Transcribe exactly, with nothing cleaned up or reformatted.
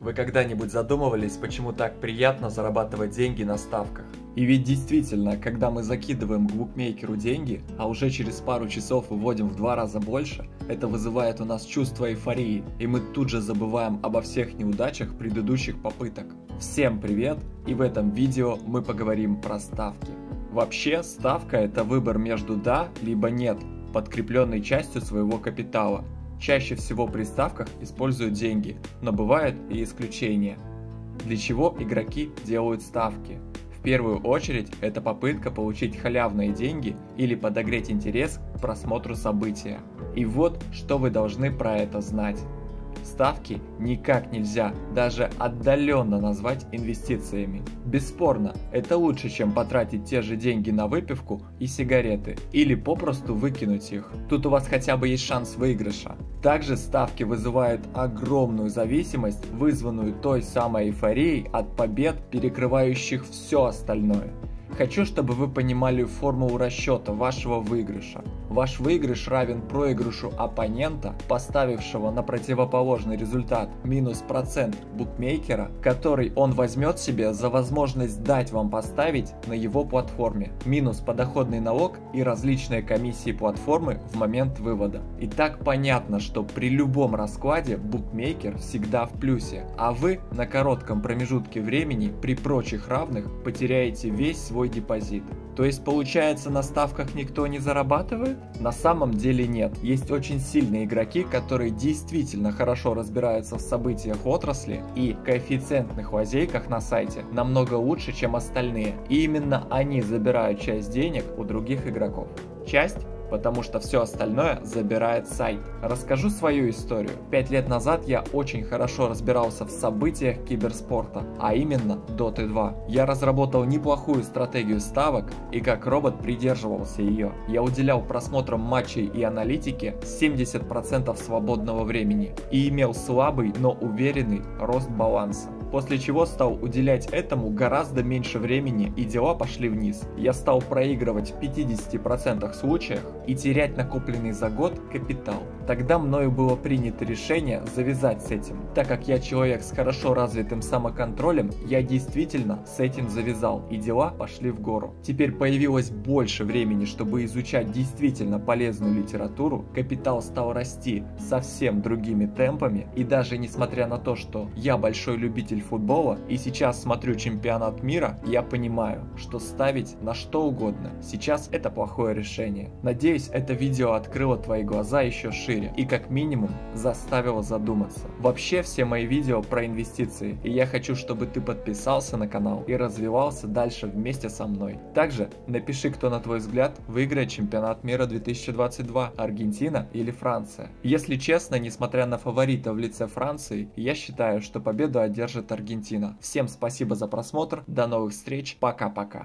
Вы когда-нибудь задумывались, почему так приятно зарабатывать деньги на ставках? И ведь действительно, когда мы закидываем к букмекеру деньги, а уже через пару часов выводим в два раза больше, это вызывает у нас чувство эйфории, и мы тут же забываем обо всех неудачах предыдущих попыток. Всем привет, и в этом видео мы поговорим про ставки. Вообще, ставка – это выбор между «да» либо «нет», подкрепленный частью своего капитала. Чаще всего при ставках используют деньги, но бывают и исключения. Для чего игроки делают ставки? В первую очередь это попытка получить халявные деньги или подогреть интерес к просмотру события. И вот что вы должны про это знать. Ставки никак нельзя даже отдаленно назвать инвестициями. Бесспорно, это лучше, чем потратить те же деньги на выпивку и сигареты, или попросту выкинуть их. Тут у вас хотя бы есть шанс выигрыша. Также ставки вызывают огромную зависимость, вызванную той самой эйфорией от побед, перекрывающих все остальное. Хочу, чтобы вы понимали формулу расчета вашего выигрыша. Ваш выигрыш равен проигрышу оппонента, поставившего на противоположный результат минус процент букмекера, который он возьмет себе за возможность дать вам поставить на его платформе, минус подоходный налог и различные комиссии платформы в момент вывода. И так понятно, что при любом раскладе букмекер всегда в плюсе, а вы на коротком промежутке времени при прочих равных потеряете весь свой депозит. То есть получается, на ставках никто не зарабатывает? На самом деле нет. Есть очень сильные игроки, которые действительно хорошо разбираются в событиях отрасли и коэффициентных лазейках на сайте намного лучше, чем остальные. И именно они забирают часть денег у других игроков. Часть, потому что все остальное забирает сайт. Расскажу свою историю. Пять лет назад я очень хорошо разбирался в событиях киберспорта, а именно Доты два. Я разработал неплохую стратегию ставок и как робот придерживался ее. Я уделял просмотрам матчей и аналитике семьдесят процентов свободного времени и имел слабый, но уверенный рост баланса. После чего стал уделять этому гораздо меньше времени, и дела пошли вниз. Я стал проигрывать в пятидесяти процентах случаев и терять накопленный за год капитал. Тогда мною было принято решение завязать с этим. Так как я человек с хорошо развитым самоконтролем, я действительно с этим завязал, и дела пошли в гору. Теперь появилось больше времени, чтобы изучать действительно полезную литературу, капитал стал расти совсем другими темпами, и даже несмотря на то, что я большой любитель футбола и сейчас смотрю чемпионат мира, я понимаю, что ставить на что угодно сейчас это плохое решение. Надеюсь, это видео открыло твои глаза еще шире и как минимум заставило задуматься. Вообще, все мои видео про инвестиции, и я хочу, чтобы ты подписался на канал и развивался дальше вместе со мной. Также напиши, кто на твой взгляд выиграет чемпионат мира две тысячи двадцать два, Аргентина или Франция. Если честно, несмотря на фаворита в лице Франции, я считаю, что победу одержит Аргентина. Всем спасибо за просмотр, до новых встреч, пока-пока.